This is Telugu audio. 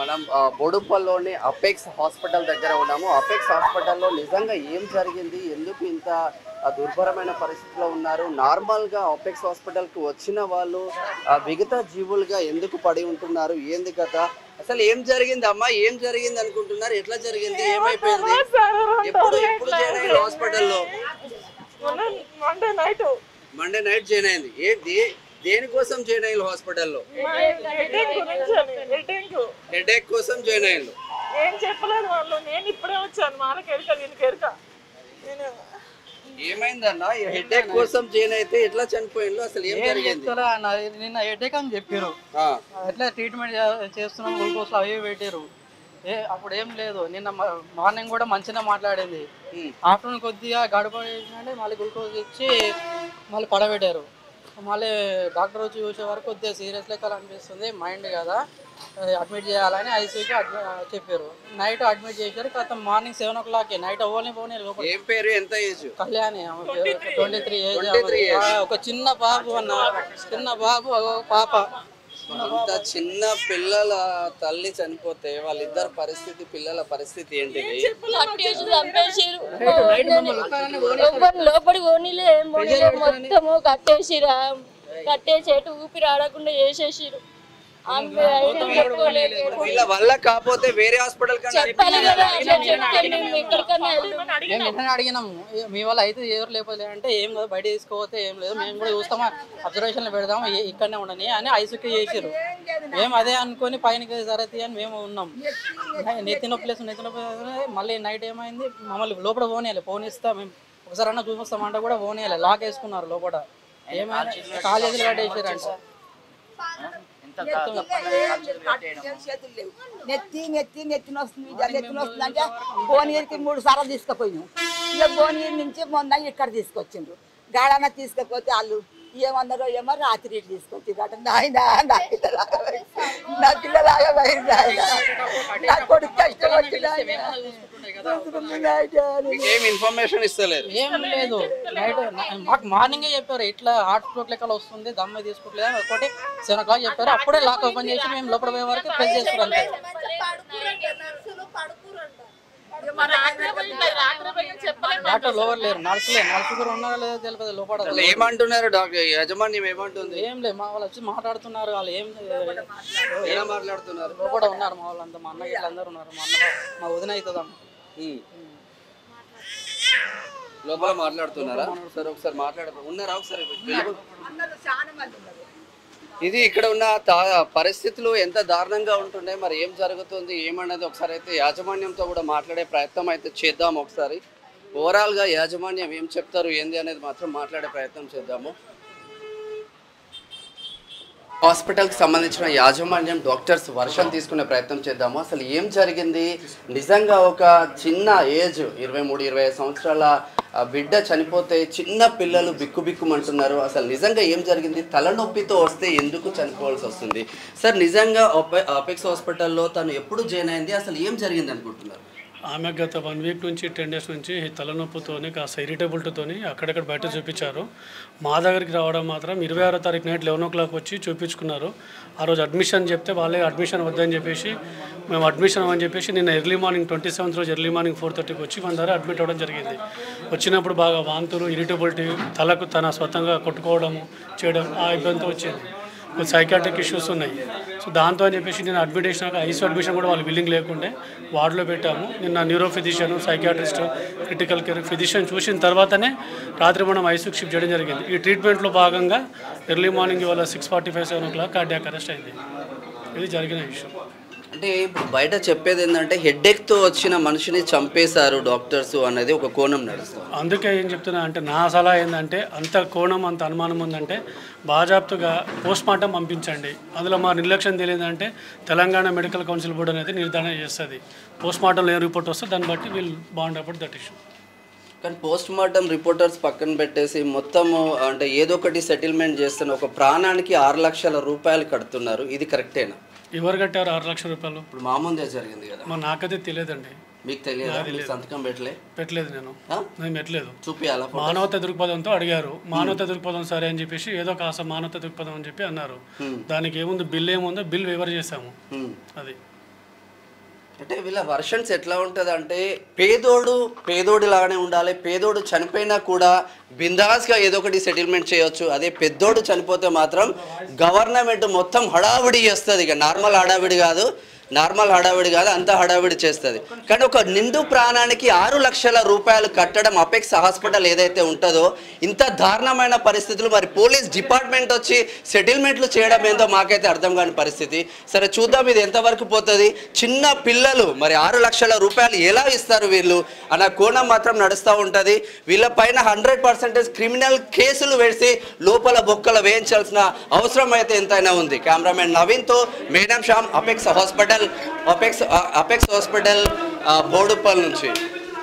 మనం బోడుప్పల్లోని అపెక్స్ హాస్పిటల్ దగ్గర ఉన్నాము. అపెక్స్ హాస్పిటల్లో నిజంగా ఏం జరిగింది, ఎందుకు ఇంత దుర్భరమైన పరిస్థితిలో ఉన్నారు, నార్మల్గా అపెక్స్ హాస్పిటల్కి వచ్చిన వాళ్ళు మిగతా జీవులుగా ఎందుకు పడి ఉంటున్నారు, ఏంది కదా, అసలు ఏం జరిగింది అమ్మా, ఏం జరిగింది అనుకుంటున్నారు, ఎట్లా జరిగింది, ఏమైపోయింది, ఎప్పుడు జాయిన్ హాస్పిటల్లో? మండే నైట్ జాయిన్ అయింది. ఏంటి దేనికోసం జాయిన్ అయ్యారు హాస్పిటల్లో? హెడేక్ కోసం జాయిన్ అయ్యారు. ఏం చెప్పలేదు వాళ్ళు, నేను ఇప్పుడే వచ్చాను, మాకు ఎరుక నేను ఎరుక. ఏమైందన్న హెడేక్ కోసం జాయిన్ అయితే ఎట్లా చనిపోయిందో అసలు ఏం జరిగింది? నిన్న హెడేక్ అని చెప్పారు, ఎట్లా ట్రీట్మెంట్ చేస్తున్నాం గ్లూకోజ్ అవి పెట్టారు, అప్పుడు ఏం లేదు. నిన్న మార్నింగ్ కూడా మంచిగా మాట్లాడింది, ఆఫ్టర్నూన్ కొద్దిగా గడపడే మళ్ళీ గ్లూకోజ్ ఇచ్చి మళ్ళీ పడబెట్టారు. మళ్ళీ డాక్టర్ వచ్చి చూసే వరకు కొద్దిగా సీరియస్ లెక్కలు అనిపిస్తుంది, మైండ్ కదా, అడ్మిట్ చేయాలని ఐసీయూకి చెప్పారు. నైట్ అడ్మిట్ చేశారు, కాస్త మార్నింగ్ 7 o'clock నైట్ అవ్వాలని పోనీ. ఎంత ఏజ్? కళ్యాణి, 23 ఏజ్. ఒక చిన్న బాబు అన్న, చిన్న బాబు, పాప, అంత చిన్న పిల్లల తల్లి చనిపోతే వాళ్ళిద్దరు పరిస్థితి, పిల్లల పరిస్థితి ఏంటిది? లోపడి మొత్తము కట్టేసిరా, కట్టేసేటు ఊపిరి ఆడకుండా చేసేసిరు. వీళ్ళ వల్ల కాకపోతే వేరే హాస్పిటల్ అడిగినాము, మీ వల్ల అయితే ఎవరు లేకపోతే అంటే ఏం లేదు, బయట తీసుకోపోతే ఏం లేదు, మేము కూడా చూస్తామా, అబ్జర్వేషన్ లో పెడదాం, ఇక్కడనే ఉండని అని ఐసుకి చేసారు. మేము అదే అనుకుని పైన జరతీ అని మేము ఉన్నాం. నెత్తి నొప్పి లేదు, నెత్తి నొప్పి. మళ్ళీ నైట్ ఏమైంది, మమ్మల్ని లోపల పోనీయాలి, పోనిస్తా మేము ఒకసారి అన్న చూపిస్తామంటే కూడా పోనీయాలి, లాక్ వేసుకున్నారు లోపల. ఏమైనా కాలేజీలు కట్టేసారంట. నెత్తి నెత్తి నెత్తిన వస్తుంది, నెత్తిన వస్తుంది అంటే భువనగిరికి 3 సార్లు తీసుకుపోయినాం. ఇక భువనగిరి నుంచి మొన్న ఇక్కడ తీసుకొచ్చిండ్రు, గాడన తీసుకపోతే వాళ్ళు ఏమన్నారో ఏమో రాత్రి తీసుకొచ్చి నాయన నా పిల్లలాగా బయట నా కొడుకు కష్టం వచ్చింది. మాకు మార్నింగే చెప్పారు ఇట్లా హార్ట్ స్ట్రోక్ లెక్కలు వస్తుంది, దమ్మ తీసుకోవట్లేదు అని ఒకటి 7 o'clock చెప్పారు. అప్పుడే లాక్ ఓపెన్ చేసి మేము లోపల పోయే వరకు ప్రెస్ చేస్తున్నాం. డాక్టర్ లోపల లేరు, నర్సులే, నర్సు కూడా ఉన్నారో లేదో తెలియదు లోపల. ఏమంటున్నారు డాక్టర్ యజమాని ఏమంటుంది? ఏం లేదు, మా వాళ్ళు వచ్చి మాట్లాడుతున్నారు, వాళ్ళు ఏం మాట్లాడుతున్నారు, లోపల ఉన్నారు మా వాళ్ళంతా, మా అన్నయ్య అందరు ఉన్నారు, మా అన్న మా వదిన అవుతుందమ్మ లోపల మాట్లాడుతున్నారా? సరే ఒకసారి మాట్లాడుతున్నారు, ఉన్నారా ఒకసారి? ఇది ఇక్కడ ఉన్న పరిస్థితులు ఎంత దారుణంగా ఉంటుండే, మరి ఏం జరుగుతుంది ఏమన్నది ఒకసారి అయితే యాజమాన్యంతో కూడా మాట్లాడే ప్రయత్నం అయితే చేద్దాం. ఒకసారి ఓవరాల్గా యాజమాన్యం ఏం చెప్తారు ఏంది అనేది మాత్రం మాట్లాడే ప్రయత్నం చేద్దాము. హాస్పిటల్కి సంబంధించిన యాజమాన్యం, డాక్టర్స్ వర్షం తీసుకునే ప్రయత్నం చేద్దాము. అసలు ఏం జరిగింది, నిజంగా ఒక చిన్న ఏజ్ 23-25 సంవత్సరాల బిడ్డ చనిపోతే చిన్న పిల్లలు బిక్కుబిక్కుమంటున్నారు. అసలు నిజంగా ఏం జరిగింది, తలనొప్పితో వస్తే ఎందుకు చనిపోవాల్సి వస్తుంది? సార్ నిజంగా అపెక్స్ హాస్పిటల్లో తను ఎప్పుడు జాయిన్ అయింది, అసలు ఏం జరిగింది అనుకుంటున్నారు? ఆమె గత 1 week నుంచి 10 days నుంచి తలనొప్పితోనే కాస్త ఇరిటబుల్తోని అక్కడక్కడ బయట చూపించారు. మా దగ్గరికి రావడం మాత్రం 26వ తారీఖు నైట్ 11 o'clock వచ్చి చూపించుకున్నారు. ఆ రోజు అడ్మిషన్ చెప్తే వాళ్ళే అడ్మిషన్ వద్దని చెప్పేసి మేము అడ్మిషన్ అని చెప్పేసి నిన్న ఎర్లీ మార్నింగ్ 27th రోజు ఎర్లీ మార్నింగ్ 4:30కి వచ్చి మన దగ్గర అడ్మిట్ అవ్వడం జరిగింది. వచ్చినప్పుడు బాగా వాంతులు, ఇరిటబిలిటీ, తలకు తన స్వతంగా కొట్టుకోవడము చేయడం, ఆ ఇబ్బందితో వచ్చింది. సైకాట్రిక్ ఇష్యూస్ ఉన్నాయి. సో దాంతో అని చెప్పేసి నేను అడ్మిట్ చేసినాక ఐసీ అడ్మిషన్ కూడా వాళ్ళు బిల్లింగ్ లేకుండే వార్డులో పెట్టాము. నిన్న neuro physician, psychiatrist, critical care physician చూసిన తర్వాతనే రాత్రి మనం ఐసీయూకి షిఫ్ట్ చేయడం జరిగింది. ఈ ట్రీట్మెంట్లో భాగంగా ఎర్లీ మార్నింగ్ ఇవాళ 6:45-7 o'clock కార్డియాక్ అరెస్ట్ అయింది. ఇది జరిగిన ఇష్యూ. అంటే బయట చెప్పేది ఏంటంటే హెడ్ఏక్తో వచ్చిన మనిషిని చంపేశారు డాక్టర్స్ అనేది ఒక కోణం నడుస్తుంది. అందుకే ఏం చెప్తున్నా అంటే నా సలహా ఏంటంటే అంత కోణం, అంత అనుమానం ఉందంటే బాజాప్తుగా పోస్ట్మార్టం పంపించండి. అందులో మా నిర్లక్ష్యం తెలియదంటే తెలంగాణ మెడికల్ కౌన్సిల్ బోర్డు అనేది నిర్ధారణ చేస్తుంది. పోస్ట్మార్టంలో ఏ రిపోర్ట్ వస్తే దాన్ని బట్టి వీళ్ళు బాండ్ అబౌట్ దట్ ఇష్యూ. కానీ పోస్ట్మార్టం రిపోర్టర్స్ పక్కన పెట్టేసి మొత్తము అంటే ఏదో ఒకటి సెటిల్మెంట్ చేస్తున్న ఒక ప్రాణానికి 6 లక్షల రూపాయలు కడుతున్నారు, ఇది కరెక్టేనా? ఎవరు కట్టారు 6 లక్షల రూపాయలు? ఇప్పుడు మామూలుగా జరిగింది కదా, మరి నాకైతే తెలియదండి. మీకు తెలియదు? సంతకం పెట్టలేదు నేను పెట్టలేదు. చూపియాల మానవత దృక్పథంతో అడిగారు, మానవత దృక్పథం సరే అని చెప్పేసి ఏదో కాస్త మానవత దృక్పథం అని చెప్పి అన్నారు. దానికి ఏముంది, బిల్ ఏముందో బిల్ వివర్ చేసాము. అది అంటే వీళ్ళ వర్షన్స్ ఎట్లా ఉంటదంటే పేదోడు పేదోడిలాగానే ఉండాలి. పేదోడు చనిపోయినా కూడా బిందాస్గా ఏదో ఒకటి సెటిల్మెంట్ చేయొచ్చు. అదే పెద్దోడు చనిపోతే మాత్రం గవర్నమెంట్ మొత్తం హడావిడి చేస్తుంది. ఇక నార్మల్ హడావిడి కాదు అంత హడావిడి చేస్తుంది. కానీ ఒక నిండు ప్రాణానికి 6 లక్షల రూపాయలు కట్టడం అపెక్స్ హాస్పిటల్ ఏదైతే ఉంటుందో ఇంత దారుణమైన పరిస్థితులు మరి పోలీస్ డిపార్ట్మెంట్ వచ్చి సెటిల్మెంట్లు చేయడం ఏందో మాకైతే అర్థం కాని పరిస్థితి. సరే చూద్దాం ఇది ఎంతవరకు పోతుంది. చిన్న పిల్లలు మరి 6 లక్షల రూపాయలు ఎలా ఇస్తారు వీళ్ళు అన్న కోణం మాత్రం నడుస్తూ ఉంటుంది. వీళ్ళపైన 100% క్రిమినల్ కేసులు వేసి లోపల బొక్కలు వేయించాల్సిన అవసరం అయితే ఎంతైనా ఉంది. కెమెరామెన్ నవీన్తో madam Shyam, apex hospital Boduppal నుంచి.